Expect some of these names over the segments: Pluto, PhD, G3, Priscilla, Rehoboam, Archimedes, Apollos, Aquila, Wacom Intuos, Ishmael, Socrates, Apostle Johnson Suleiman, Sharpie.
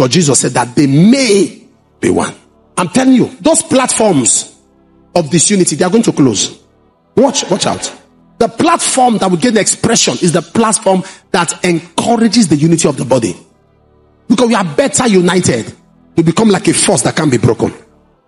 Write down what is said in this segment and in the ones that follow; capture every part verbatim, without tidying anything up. Because Jesus said that they may be one. I'm telling you, those platforms of disunity, they are going to close. Watch, watch out. The platform that will get the expression is the platform that encourages the unity of the body. Because we are better united to become like a force that can be broken.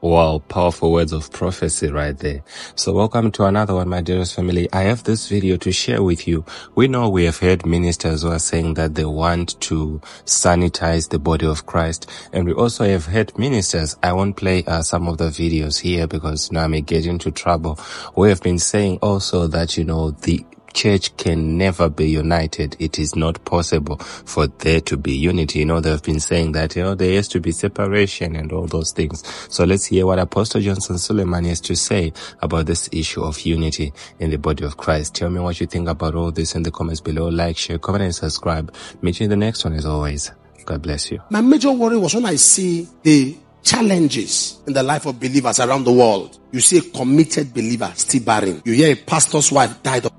Wow, powerful words of prophecy right there. So welcome to another one, my dearest family. I have this video to share with you. We know we have heard ministers who are saying that they want to sanitize the body of Christ. And we also have heard ministers, I won't play uh, some of the videos here because now I may get into trouble. We have been saying also that, you know, the church can never be united. It is not possible for there to be unity. You know, they've been saying that, you know, there has to be separation and all those things. So let's hear what Apostle Johnson Suleiman has to say about this issue of unity in the body of Christ. Tell me what you think about all this in the comments below. Like, share, comment, and subscribe. Meet you in the next one as always. God bless you. My major worry was when I see the challenges in the life of believers around the world. You see a committed believer still barren. You hear a pastor's wife died of cancer.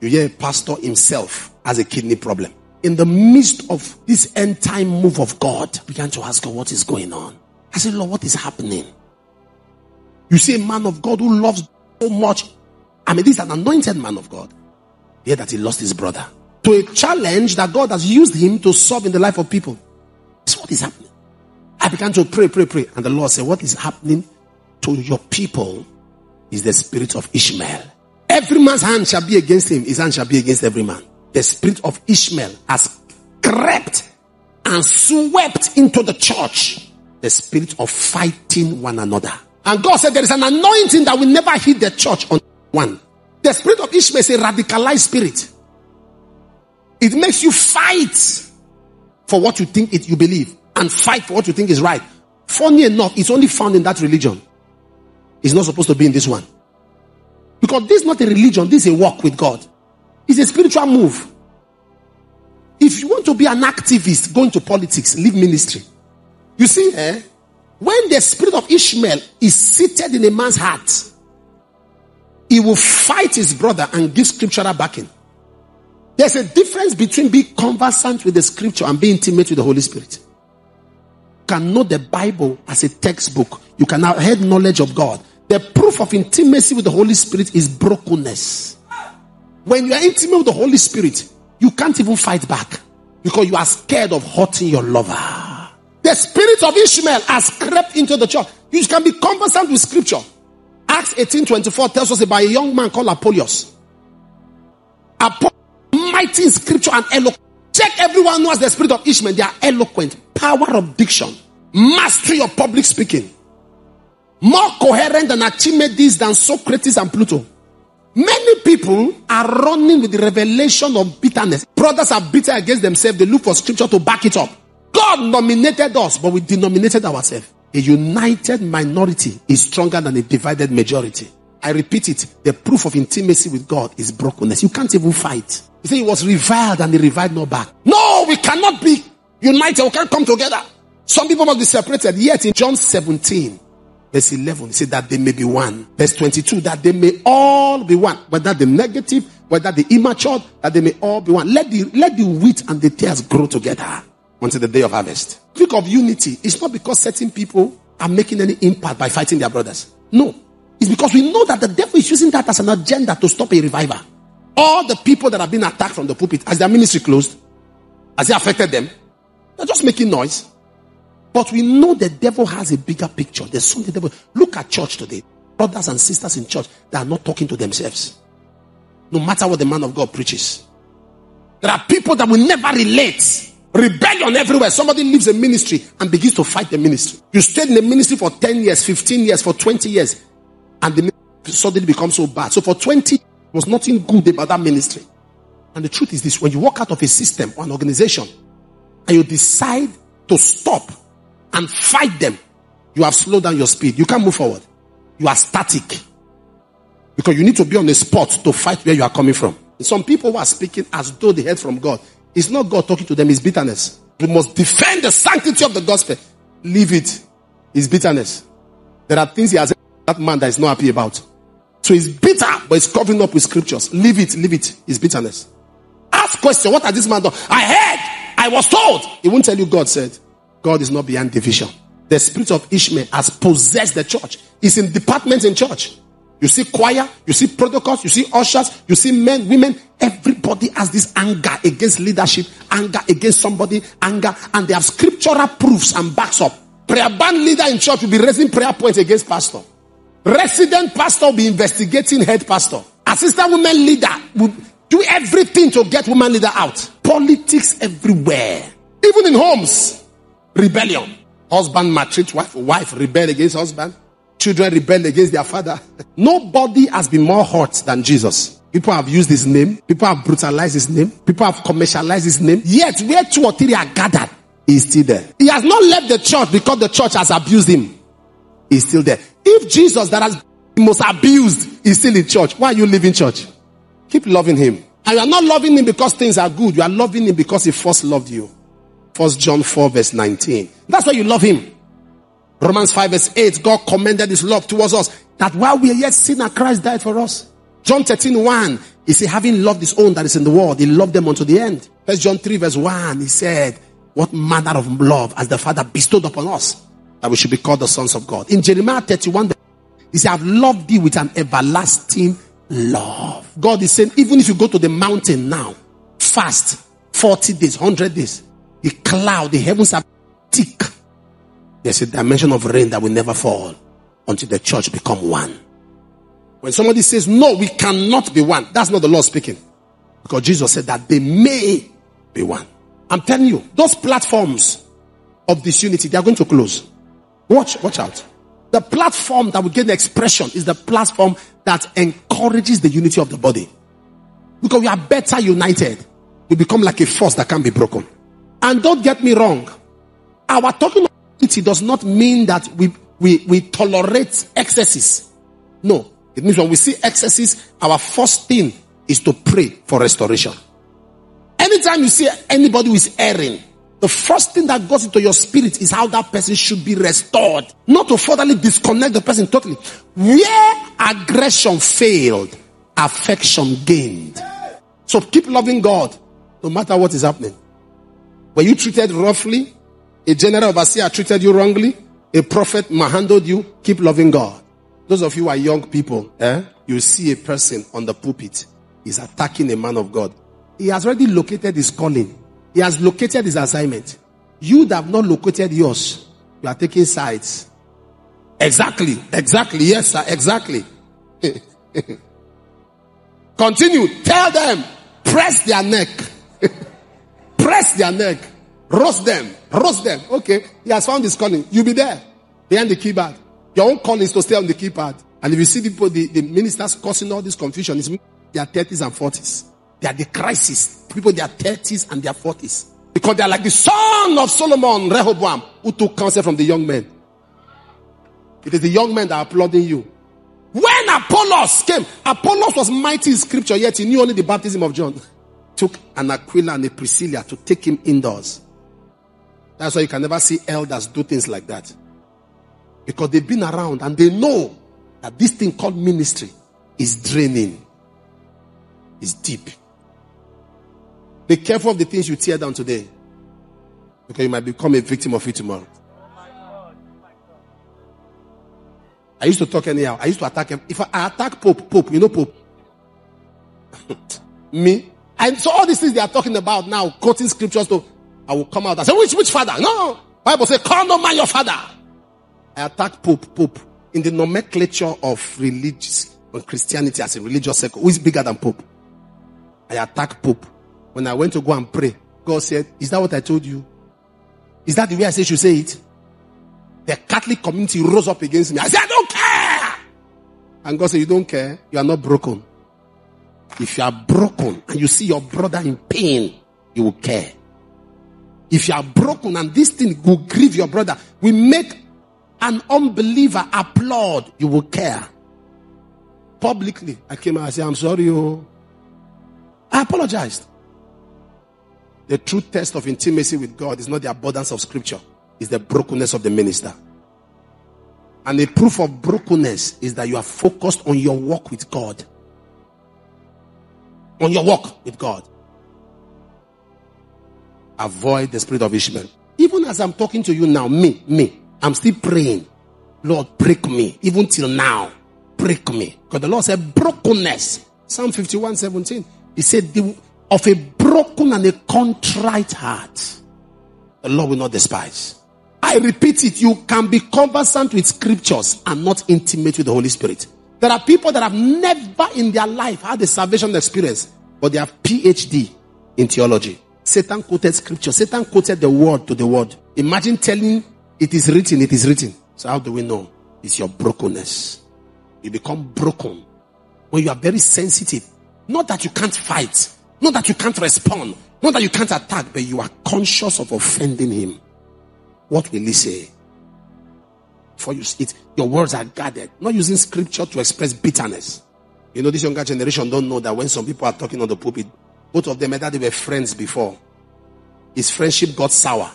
You hear a pastor himself has a kidney problem. In the midst of this end time move of God, began to ask God, what is going on? I said, Lord, what is happening? You see a man of God who loves so much. I mean, this is an anointed man of God. Yet that he lost his brother. To a challenge that God has used him to solve in the life of people. That's what is happening. I began to pray, pray, pray. And the Lord said, what is happening to your people is the spirit of Ishmael. Every man's hand shall be against him. His hand shall be against every man. The spirit of Ishmael has crept and swept into the church. The spirit of fighting one another. And God said there is an anointing that will never hit the church on one. The spirit of Ishmael is a radicalized spirit. It makes you fight for what you think it, you believe. And fight for what you think is right. Funny enough, it's only found in that religion. It's not supposed to be in this one. Because this is not a religion, this is a walk with God. It's a spiritual move. If you want to be an activist, go into politics, leave ministry. You see, eh? When the spirit of Ishmael is seated in a man's heart, he will fight his brother and give scriptural backing. There's a difference between being conversant with the scripture and being intimate with the Holy Spirit. You can know the Bible as a textbook. You can have head knowledge of God. The proof of intimacy with the Holy Spirit is brokenness. When you are intimate with the Holy Spirit, you can't even fight back because you are scared of hurting your lover. The spirit of Ishmael has crept into the church. You can be conversant with scripture. Acts eighteen twenty-four tells us about a young man called Apollos. Apollos, mighty in scripture and eloquent. Check everyone who has the spirit of Ishmael. They are eloquent. Power of diction. Mastery of public speaking. More coherent than Archimedes, than Socrates and Pluto. Many people are running with the revelation of bitterness. Brothers are bitter against themselves. They look for scripture to back it up. God nominated us, but we denominated ourselves. A united minority is stronger than a divided majority. I repeat it. The proof of intimacy with God is brokenness. You can't even fight. You say he was reviled and he reviled not back. No, we cannot be united. We can't come together. Some people must be separated. Yet in John seventeen, verse eleven, it said that they may be one. Verse twenty-two, that they may all be one. Whether the negative, whether the immature, that they may all be one. Let the, let the wheat and the tares grow together until the day of harvest. Speak of unity. It's not because certain people are making any impact by fighting their brothers. No. It's because we know that the devil is using that as an agenda to stop a reviver. All the people that have been attacked from the pulpit, as their ministry closed, as it affected them, they're just making noise. But we know the devil has a bigger picture. There's something the devil. Look at church today. Brothers and sisters in church that are not talking to themselves. No matter what the man of God preaches. There are people that will never relate. Rebellion everywhere. Somebody leaves a ministry and begins to fight the ministry. You stayed in the ministry for ten years, fifteen years, for twenty years. And the ministry suddenly becomes so bad. So for twenty, there was nothing good about that ministry. And the truth is this. When you walk out of a system or an organization and you decide to stop and fight them, you have slowed down your speed. You can't move forward. You are static. Because you need to be on the spot to fight where you are coming from. And some people who are speaking as though they heard from God. It's not God talking to them, it's bitterness. You must defend the sanctity of the gospel. Leave it. It's bitterness. There are things he has that man that is not happy about. So it's bitter, but it's covering up with scriptures. Leave it, leave it. It's bitterness. Ask question, what has this man done? I heard, I was told. He won't tell you God said. God is not beyond division. The spirit of Ishmael has possessed the church. It's in departments in church. You see choir, you see protocols, you see ushers, you see men, women. Everybody has this anger against leadership, anger against somebody, anger, and they have scriptural proofs and backs up. Prayer band leader in church will be raising prayer points against pastor. Resident pastor will be investigating head pastor. Assistant women leader will do everything to get women leader out. Politics everywhere. Even in homes, rebellion. Husband maltreat wife, wife rebel against husband. Children rebel against their father. Nobody has been more hurt than Jesus. People have used his name. People have brutalized his name. People have commercialized his name. Yet, where two or three are gathered, he's still there. He has not left the church because the church has abused him. He's still there. If Jesus that has been most abused is still in church, why are you leaving church? Keep loving him. And you are not loving him because things are good. You are loving him because he first loved you. First John four verse nineteen. That's why you love him. Romans five verse eight, God commended his love towards us, that while we are yet sinners, Christ died for us. John thirteen one, he said, having loved his own that is in the world, he loved them unto the end. First John three verse one, he said, what manner of love has the Father bestowed upon us, that we should be called the sons of God. In Jeremiah thirty-one, he said, I have loved thee with an everlasting love. God is saying, even if you go to the mountain now, fast forty days, one hundred days, the cloud, the heavens are thick. There's a dimension of rain that will never fall until the church become one. When somebody says, no, we cannot be one, that's not the Lord speaking. Because Jesus said that they may be one. I'm telling you, those platforms of disunity, they are going to close. Watch, watch out. The platform that will get the expression is the platform that encourages the unity of the body. Because we are better united. We become like a force that can't be broken. And don't get me wrong. Our talking It does not mean that we, we, we tolerate excesses. No. It means when we see excesses, our first thing is to pray for restoration. Anytime you see anybody who is erring, the first thing that goes into your spirit is how that person should be restored. Not to furtherly disconnect the person totally. Where aggression failed, affection gained. So keep loving God, no matter what is happening. Were you treated roughly? A general overseer treated you wrongly. A prophet manhandled you. Keep loving God. Those of you who are young people, eh? You see a person on the pulpit is attacking a man of God. He has already located his calling. He has located his assignment. You that have not located yours, you are taking sides. Exactly. Exactly. Yes, sir. Exactly. Continue. Tell them. Press their neck. Press their neck. Roast them. Roast them. Okay. He has found his calling. You'll be there. Behind the keyboard. Your own calling is to stay on the keyboard. And if you see people, the, the ministers causing all this confusion, it's their thirties and forties. They are the crisis. People, they are thirties and they are forties. Because they are like the son of Solomon, Rehoboam, who took counsel from the young men. It is the young men that are applauding you. When Apollos came, Apollos was mighty in scripture, yet he knew only the baptism of John. Took an Aquila and a Priscilla to take him indoors. That's why you can never see elders do things like that. Because they've been around and they know that this thing called ministry is draining. It's deep. Be careful of the things you tear down today. Because you might become a victim of it tomorrow. I used to talk anyhow. I used to attack him. If I attack Pope, Pope, you know Pope. Me. And so all these things they are talking about now, quoting scriptures to... I will come out and say, which, which father? No. Bible says, call no man your father. I attack Pope, Pope. In the nomenclature of religious, or Christianity as a religious circle, who is bigger than Pope? I attack Pope. When I went to go and pray, God said, is that what I told you? Is that the way I said you say it? The Catholic community rose up against me. I said, I don't care. And God said, you don't care. You are not broken. If you are broken and you see your brother in pain, you will care. If you are broken and this thing will grieve your brother, we make an unbeliever applaud, you will care. Publicly, I came out and said, I'm sorry. Oh. I apologized. The true test of intimacy with God is not the abundance of scripture. It's the brokenness of the minister. And the proof of brokenness is that you are focused on your walk with God. On your walk with God. Avoid the spirit of Ishmael. Even as I'm talking to you now, me, me, I'm still praying. Lord, break me. Even till now, break me. Because the Lord said brokenness. Psalm fifty-one seventeen. He said, of a broken and a contrite heart, the Lord will not despise. I repeat it, you can be conversant with scriptures and not intimate with the Holy Spirit. There are people that have never in their life had a salvation experience, but they have P H D in theology. Satan quoted scripture. Satan quoted the word to the word. Imagine telling, it is written, it is written. So how do we know? It's your brokenness. You become broken when you are very sensitive. Not that you can't fight, not that you can't respond, not that you can't attack, but you are conscious of offending him. What will he say? For you, it, your words are guarded. Not using scripture to express bitterness. You know, this younger generation don't know that when some people are talking on the pulpit, both of them, either they were friends before, his friendship got sour.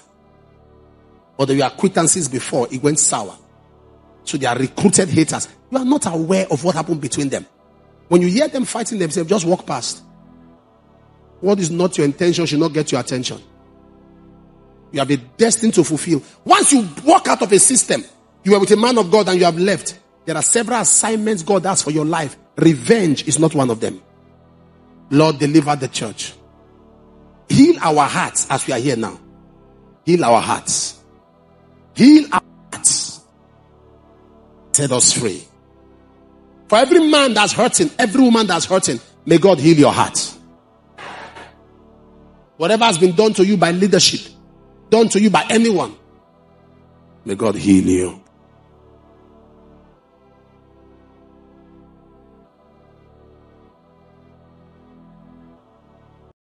Or they were acquaintances before, it went sour. So they are recruited haters. You are not aware of what happened between them. When you hear them fighting themselves, just walk past. What is not your intention should not get your attention. You have a destiny to fulfill. Once you walk out of a system, you are with a man of God and you have left. There are several assignments God has for your life. Revenge is not one of them. Lord, deliver the church. Heal our hearts as we are here now. Heal our hearts. Heal our hearts. Set us free. For every man that's hurting, every woman that's hurting, may God heal your heart. Whatever has been done to you by leadership, done to you by anyone, may God heal you.